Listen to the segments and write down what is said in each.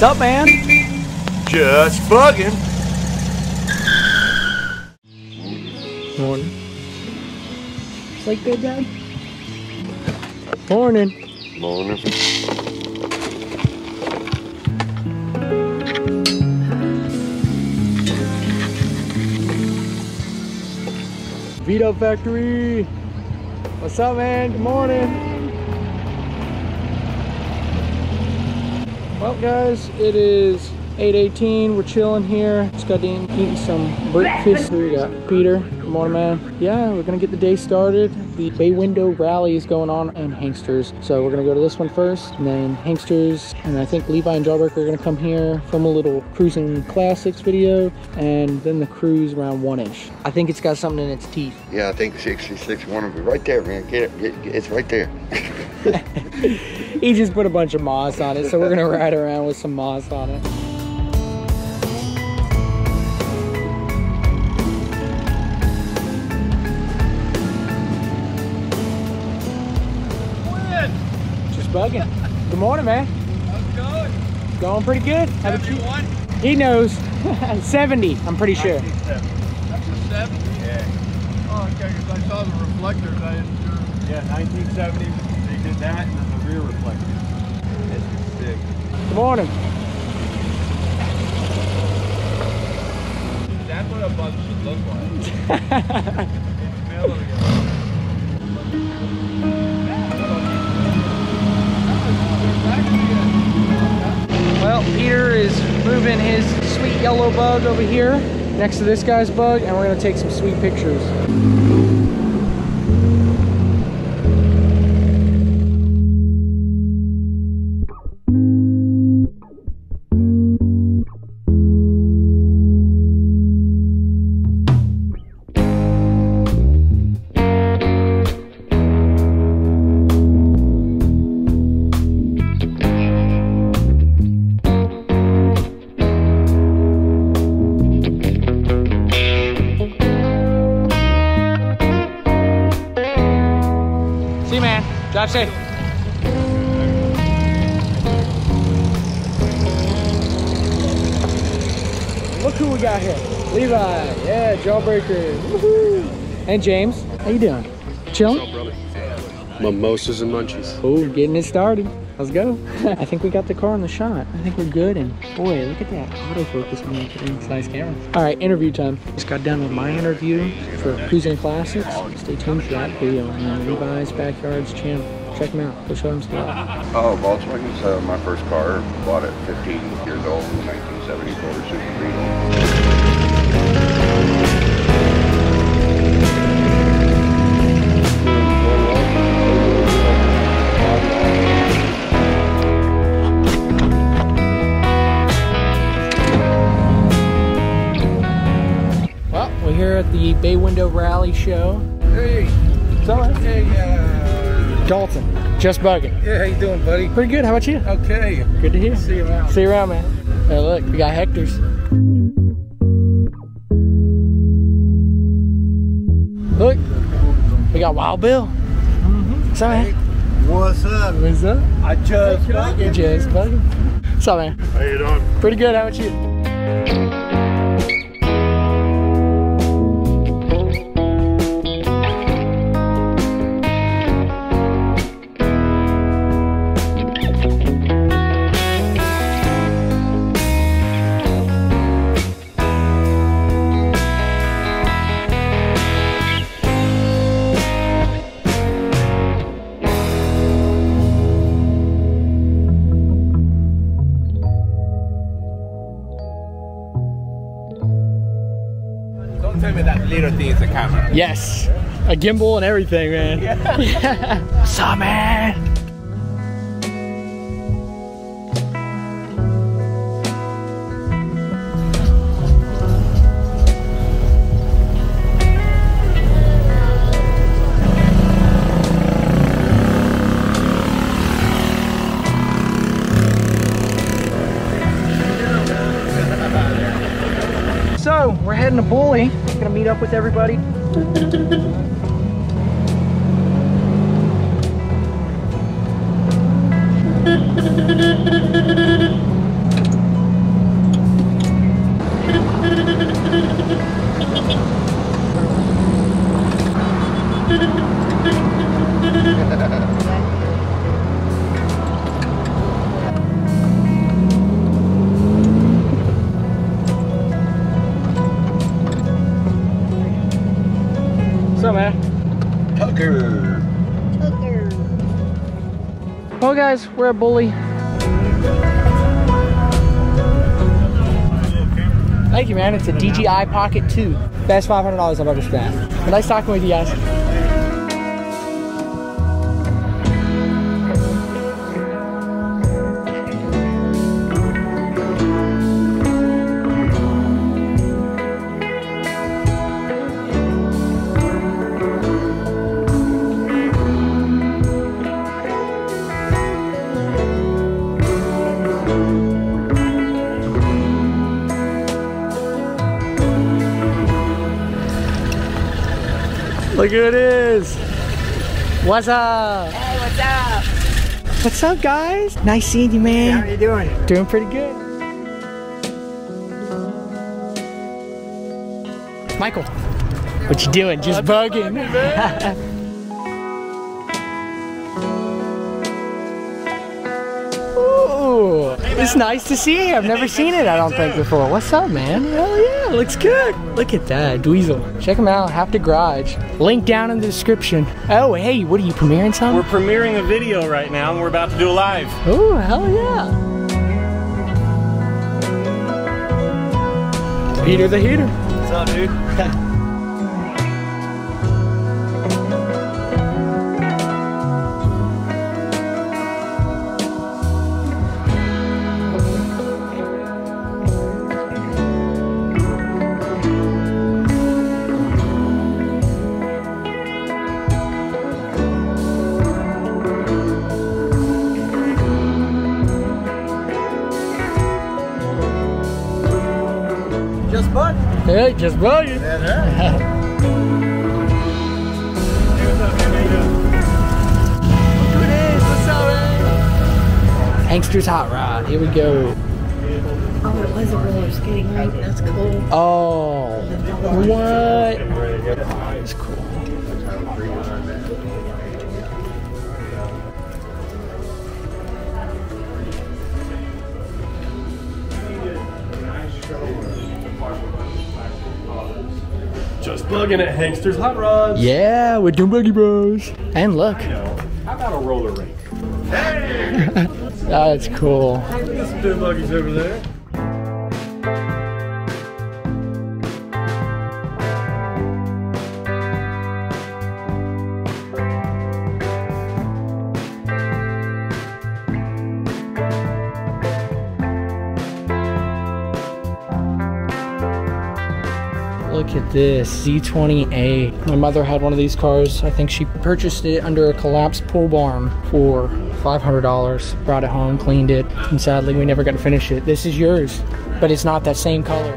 What's up, man? Just bugging. Morning. Sleep good, Dad? Morning. Morning. Vito Factory. What's up, man? Good morning. Well, guys, it is 8:18. We're chilling here. Just got in eating some breakfast. Here we got Peter. Good morning, man. Yeah, we're gonna get the day started. The Bay Window Rally is going on and Hanksters. So we're gonna go to this one first, and then Hanksters, and I think Levi and Jawbreaker are gonna come here, film a little Cruising Classics video, and then the cruise around one-ish. I think it's got something in its teeth. Yeah, I think 66 one of it. Right there, man. Get it. It's right there. He just put a bunch of moss on it, so we're gonna ride around with some moss on it. Morning. Just bugging. Good morning, man. How's it going? Going pretty good. How about you? He knows. 70, I'm pretty sure. 70. That's a 70? Yeah. Oh, okay, because I saw the reflectors, I didn't sure. Yeah, 1970, they did that, and then the rear reflector. That's sick. Good morning. That's what a bug should look like. It's mellow again. Well, Peter is moving his sweet yellow bug over here next to this guy's bug, and we're going to take some sweet pictures. Drive safe. Look who we got here. Levi, yeah, Jawbreaker. Woohoo. And James, how you doing? Chilling? Mimosas and munchies. Oh, getting it started. Let's go. I think we got the car in the shot. I think we're good, and boy, look at that autofocus on that nice camera. All right, interview time. Just got done with my interview for Cruising Classics. Stay tuned for that video on the Levi's Backyards channel. Check them out. Go show them stuff. Oh, Volkswagen's my first car. Bought it 15 years old in 1974 Super Beetle. Here at the Bay Window Rally Show. Hey. What's up? Hey, Dalton. Just bugging. Yeah, how you doing, buddy? Pretty good. How about you? Okay. Good to hear. See you around. See you around, man. Hey, look, we got Hector's. Look, we got Wild Bill. Mm-hmm. What's up, man? Hey, what's up? What's up? I just bugging. Just bugging. What's up, man? How you doing? Pretty good. How about you? Little things that camera. Yes, a gimbal and everything, man. Yeah. Yeah. What's up, man? So we're heading to Bullow. Gonna meet up with everybody. guys, we're at Bully. Thank you, man. It's a DJI Pocket 2. Best $500 I've ever spent. But nice talking with you guys. Look who it is. What's up? Hey, what's up? What's up, guys? Nice seeing you, man. How are you doing? Doing pretty good. Michael, what you doing? Just bugging. Ooh, it's nice to see you. I've never seen it, I don't think, before. What's up, man? Hell yeah, looks good. Look at that, Dweezil. Check them out, Half the Garage. Link down in the description. Oh, hey, what are you premiering something? We're premiering a video right now and we're about to do a live. Oh, hell yeah. Peter the Heater. What's up, dude? Hey, just bugging. That's right. Hey, what's up, man? How you doing? Look who it is. What's up, man? Hankster's Hot Rod. Here we go. Oh, it was a roller skating rink. That's cool. Oh, what? That's cool. Just bugging at Hankster's Hot Rods. Yeah, we're doing Boogie Bros. And look. How about a roller rink? Hey! That's cool. There's some big buggies over there. Look at this, Z20A. My mother had one of these cars. I think she purchased it under a collapsed pool barn for $500. Brought it home, cleaned it, and sadly we never got to finish it. This is yours, but it's not that same color.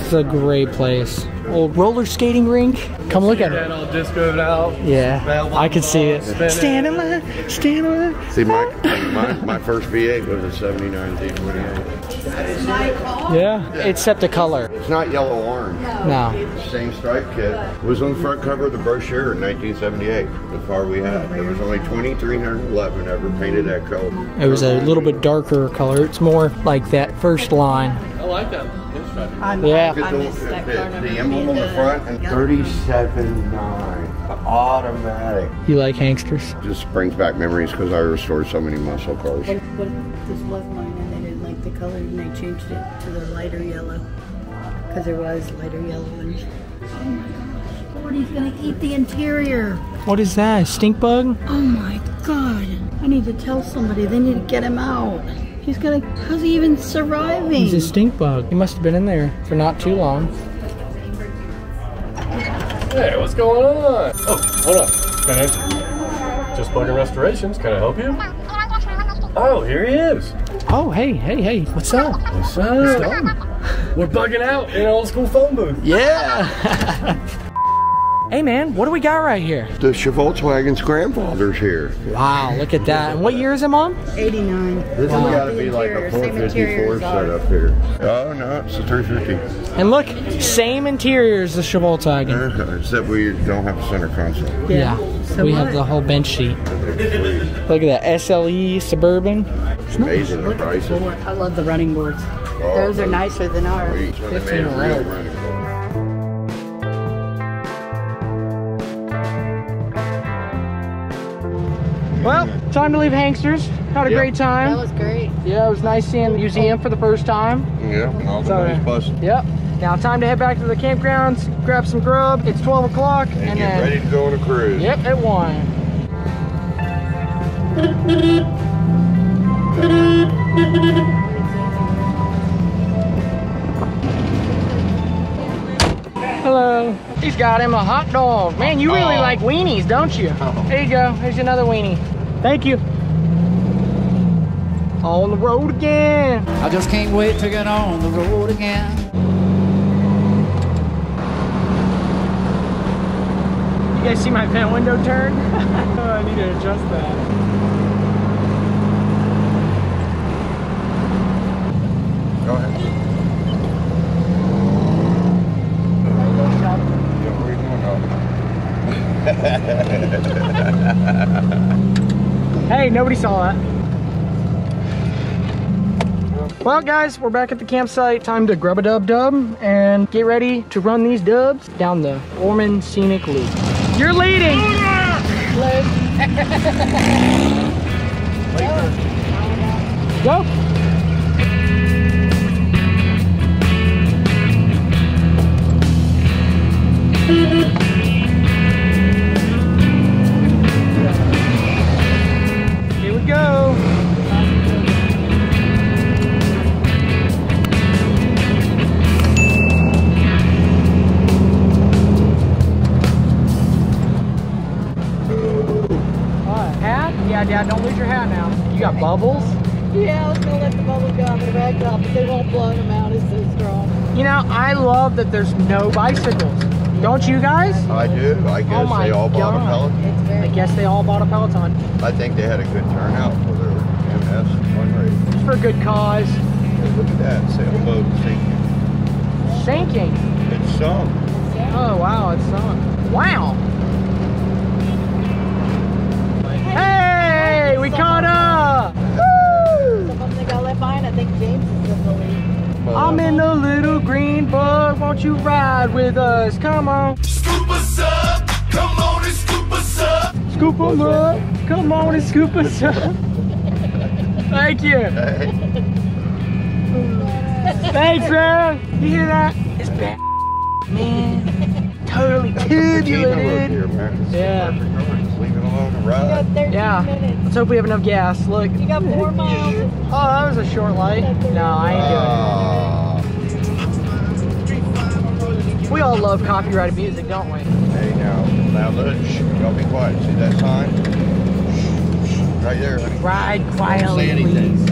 It's a great place. Old roller skating rink. Come look at it. All discoed out. Yeah, I can see it. Stand on. See, my first V8 was a 79 Z48. Yeah, except the color. It's not yellow orange. No. Same stripe kit. It was on the front cover of the brochure in 1978. The car we had. There was only 2311 ever painted that color. It was a little bit darker color. It's more like that first line. I like that. Yeah. The emblem on the front and 37.9 automatic. You like Hanksters? Just brings back memories because I restored so many muscle cars. What if this was mine and they didn't like the color and they changed it to the lighter yellow? Because there was lighter yellow ones. Oh my gosh, Gordy's gonna eat the interior. What is that? A stink bug? Oh my god. I need to tell somebody. They need to get him out. He's gonna, how's he even surviving? He's a stink bug. He must have been in there for not too long. Hey, what's going on? Oh, hold on. Can I, just Bugging Restorations, can I help you? Oh, here he is. Oh, hey, what's up? What's up? We're bugging out in an old school phone booth. Yeah. Hey man, what do we got right here? The Schvolzwagen's grandfather's here. Wow, look at that. And what year is it, Mom? 89. This has got to be like a 454 set up here. Oh no, it's a 350. And look, same interior as the Schvolzwagen. Except we don't have a center console. Yeah, we have the whole bench seat. Look at that, SLE Suburban. It's amazing the prices. I love the running boards. Oh, those are nicer than ours. 15 running. Well, time to leave Hanksters. Had a great time. That was great. Yeah, it was nice seeing the museum for the first time. Yeah, and all the nice buses. Yep. Now time to head back to the campgrounds, grab some grub. It's 12 o'clock. And get ready to go on a cruise. Yep, at 1. Hello. He's got him a hot dog. Man, you really like weenies, don't you? There you go. Here's another weenie. Thank you. On the road again. I just can't wait to get on the road again. You guys see my vent window turn? I need to adjust that. Go ahead. Hey, nobody saw that. Well guys, we're back at the campsite. Time to grub a dub and get ready to run these dubs down the Ormond Scenic Loop. You're leading! Go! Bubbles? Yeah, I was gonna let the bubble go in the back top, but they won't blow them out, it's so strong. You know, I love that there's no bicycles. Don't you guys? I do. I guess they all bought a Peloton. I guess they all bought a Peloton. I think they had a good turnout for their MS fundraiser. It's for a good cause. Hey, look at that sailboat sinking. Sinking? It's sunk. Oh wow, it's sunk. Wow. Hey, we caught up! Woo! Something got left behind. I think James is in the lead. I'm in the little green bug. Won't you ride with us? Come on. Scoop us up. Come on and scoop us up. Scoop 'em up. Come on and scoop us up. Thank you. Hey. Thanks, man. You hear that? It's bad, man. Totally turbulent. Yeah. Right. You got 13 minutes. Let's hope we have enough gas. Look. You got 4 miles. Oh, that was a short light. No, I ain't doing it. We all love copyrighted music, don't we? Hey, now look. Y'all be quiet. See that sign? Right there, honey. Ride quietly, please.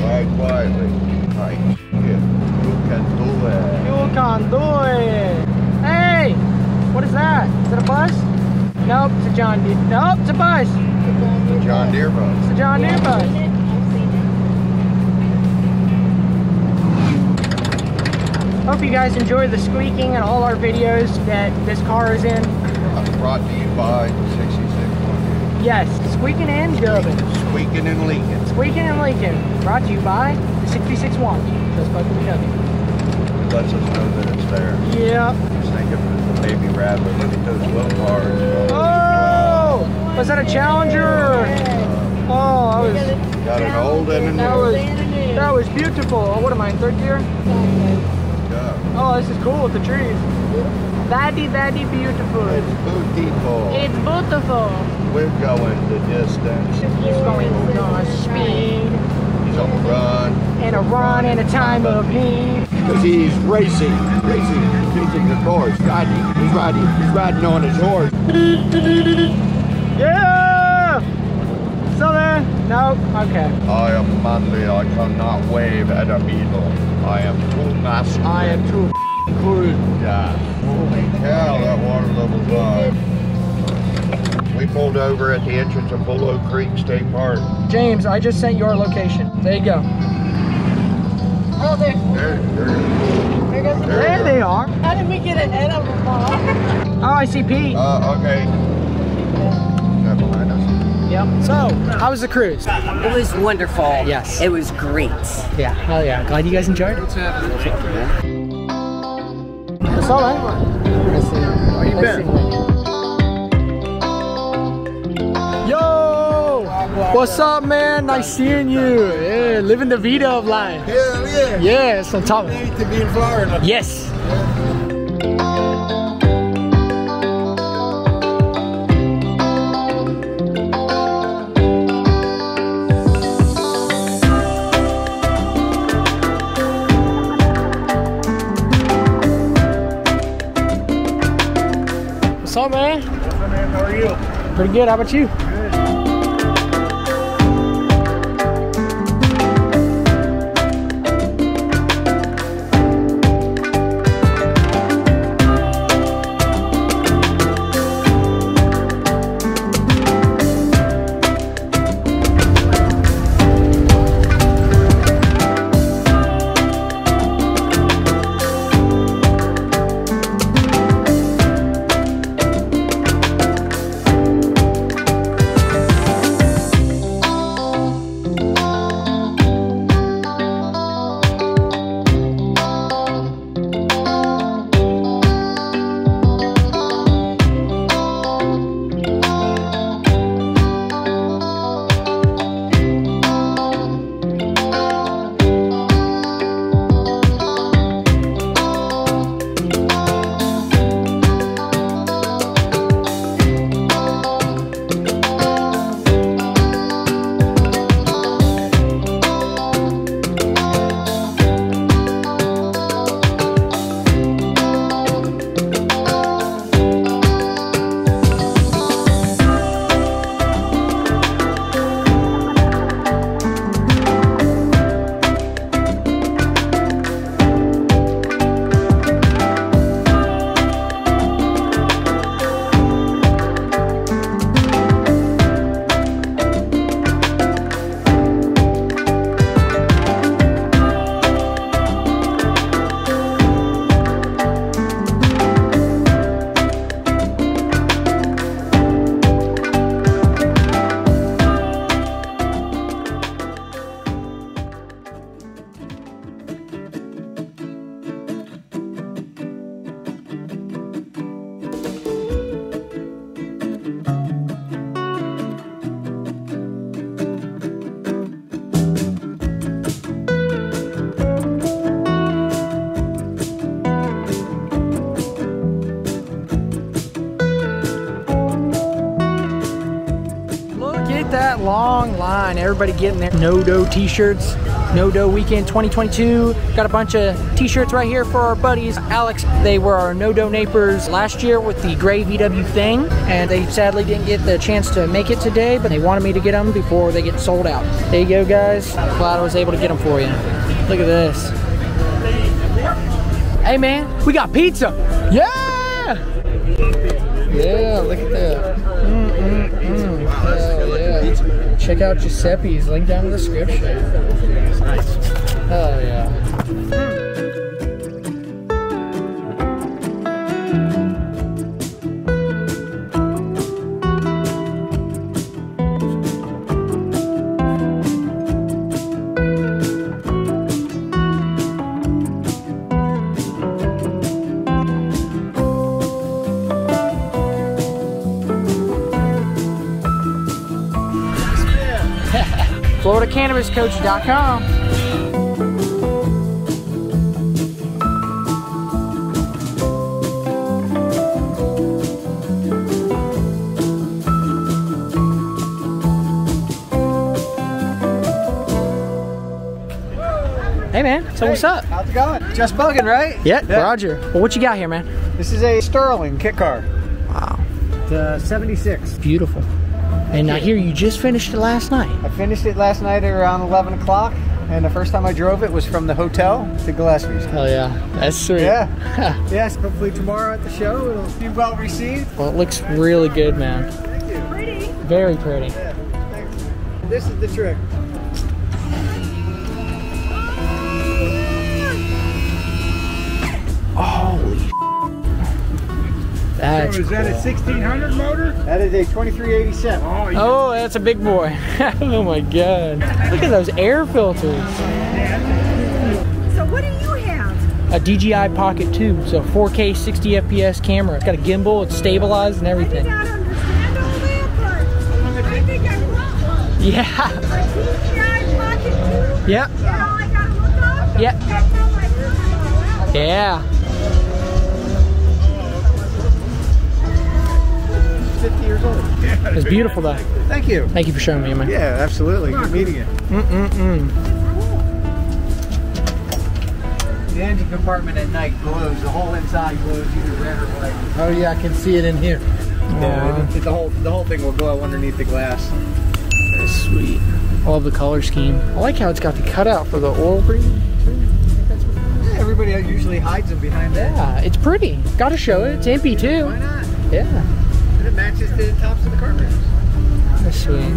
Ride quietly. Right. Yeah. You can do it. You can do it. Hey! What is that? Is it a bus? Nope, it's a John Deere. Nope, it's a bus. It's a John Deere bus. It's a John Deere bus. I've seen it. Hope you guys enjoy the squeaking and all our videos that this car is in. I'm brought to you by 66. Yes, squeaking and dubbing. Squeaking and leaking. Squeaking and leaking. Brought to you by the 66 Watch. Just by VW. Lets us know that it's there. Yep. Baby rabbit, look at those little cars. Oh! Was that a Challenger? Yeah. Oh, I was... Got an old and a new. That was beautiful. Oh, what am I, in third gear? Yeah. Oh, this is cool with the trees. Very beautiful. It's beautiful. It's beautiful. We're going the distance. He's going on speed. He's on the run. And a run in a time of need. Because he's racing. Using his horse, he's riding on his horse. Yeah! So there? No? Okay. I am manly, I cannot wave at a beetle. I am too masculine. I am too Holy cow, that water level's high. We pulled over at the entrance of Bullow Creek State Park. James, I just sent your location. There you go. Oh, there they are. How did we get ahead of them all? Oh, I see Pete. Okay. That's behind us. Yep. So, how was the cruise? It was wonderful. Yes. It was great. Yeah. Hell yeah. Glad you guys enjoyed it. That's all right. Where you been? Yo! What's up, man? Nice seeing you. Yeah, living the Vida of life. Hell yeah. Yeah, it's on top. You need to be in Florida. Yes. What's up, man? What's up, man? How are you? Pretty good. How about you? Long line, everybody getting their No Dough t-shirts. No Dough Weekend 2022. Got a bunch of t-shirts right here for our buddies. Alex, they were our No Dough neighbors last year with the gray VW thing, and they sadly didn't get the chance to make it today, but they wanted me to get them before they get sold out. There you go, guys. Glad I was able to get them for you. Look at this. Hey, man, we got pizza. Yeah! Yeah, look at that. Check out Giuseppe's, link down in the description. It's nice. Oh yeah. FloridaCannabisCoach.com. Hey man, so hey, what's up? How's it going? Just bugging, right? Yep, yeah. Roger. Well, what you got here, man? This is a Sterling kit car. Wow. It's a 76. Beautiful. And I hear you just finished it last night. I finished it last night at around 11 o'clock. and the first time I drove it was from the hotel to Gillespie's. Oh yeah, that's sweet. Yeah. Yes, hopefully tomorrow at the show it'll be well received. Well, it looks really good, man. Thank you. Pretty. Very pretty. Yeah, thanks. This is the trick. That's so is cool. That a 1600 motor? That is a 2387. Oh, yeah. Oh, that's a big boy. Oh my god. Look at those air filters. So what do you have? A DJI Pocket 2. It's a 4K 60 FPS camera. It's got a gimbal, it's stabilized and everything. I did not understand all that, but I think I want one. Yeah. A DJI Pocket 2? Yep. Is that all I gotta look up? Yep. That's how my room is all out. Yeah. 50 years old. Yeah, it's beautiful though. Thank you. Thank you for showing me, man. Yeah, absolutely. Good meeting you. The engine compartment at night glows. The whole inside glows either red or white. Oh yeah, I can see it in here. Yeah, the whole thing will glow underneath the glass. That's sweet. I love the color scheme. I like how it's got the cutout for the oil green. Yeah, everybody usually hides it behind that. Yeah, it's pretty. Gotta show it. It's empty too. Why not? Yeah. It matches the tops of the car rims. That's sweet.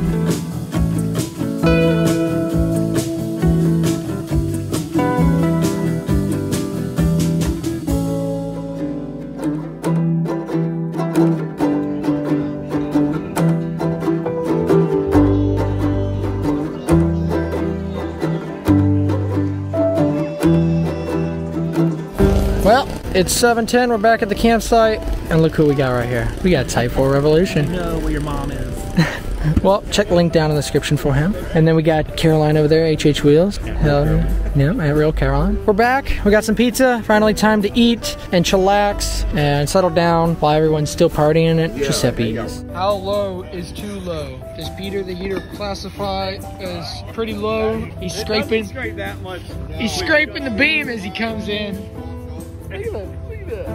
Well, it's 7:10. We're back at the campsite. And look who we got right here. We got Type 4 Revolution. You know where your mom is. Well, check the link down in the description for him. And then we got Caroline over there, HH Wheels. Hell yeah, at Real Caroline. We're back. We got some pizza. Finally time to eat and chillax and settle down while everyone's still partying at Giuseppe's. How low is too low? Does Peter the heater classify as pretty low? He's scraping. Scrape that much. He's scraping the beam as he comes in. Look at that. Look at that.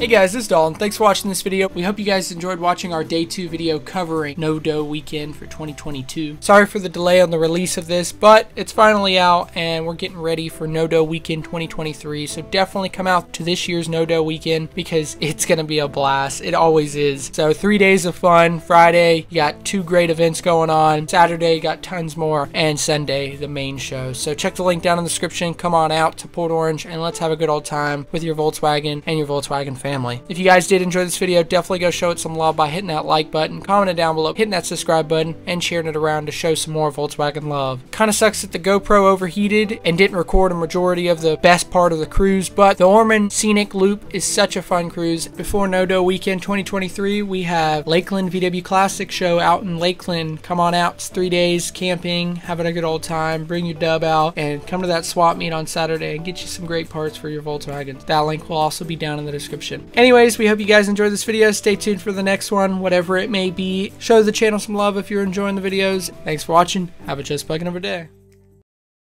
Hey guys, this is Dalton. Thanks for watching this video. We hope you guys enjoyed watching our day 2 video covering No Dough Weekend for 2022. Sorry for the delay on the release of this, but it's finally out and we're getting ready for No Dough Weekend 2023. So definitely come out to this year's No Dough Weekend because it's going to be a blast. It always is. So 3 days of fun. Friday, you got 2 great events going on. Saturday, you got tons more. And Sunday, the main show. So check the link down in the description. Come on out to Port Orange and let's have a good old time with your Volkswagen and your Volkswagen family. If you guys did enjoy this video, definitely go show it some love by hitting that like button, commenting down below, hitting that subscribe button, and sharing it around to show some more Volkswagen love. Kind of sucks that the GoPro overheated and didn't record a majority of the best part of the cruise, but the Ormond Scenic Loop is such a fun cruise. Before No Dough Weekend 2023, we have Lakeland VW Classic Show out in Lakeland. Come on out. It's 3 days camping, having a good old time. Bring your dub out and come to that swap meet on Saturday and get you some great parts for your Volkswagen. That link will also be down in the description. Anyways, we hope you guys enjoyed this video. Stay tuned for the next one, whatever it may be. Show the channel some love if you're enjoying the videos. Thanks for watching. Have a just fucking over day.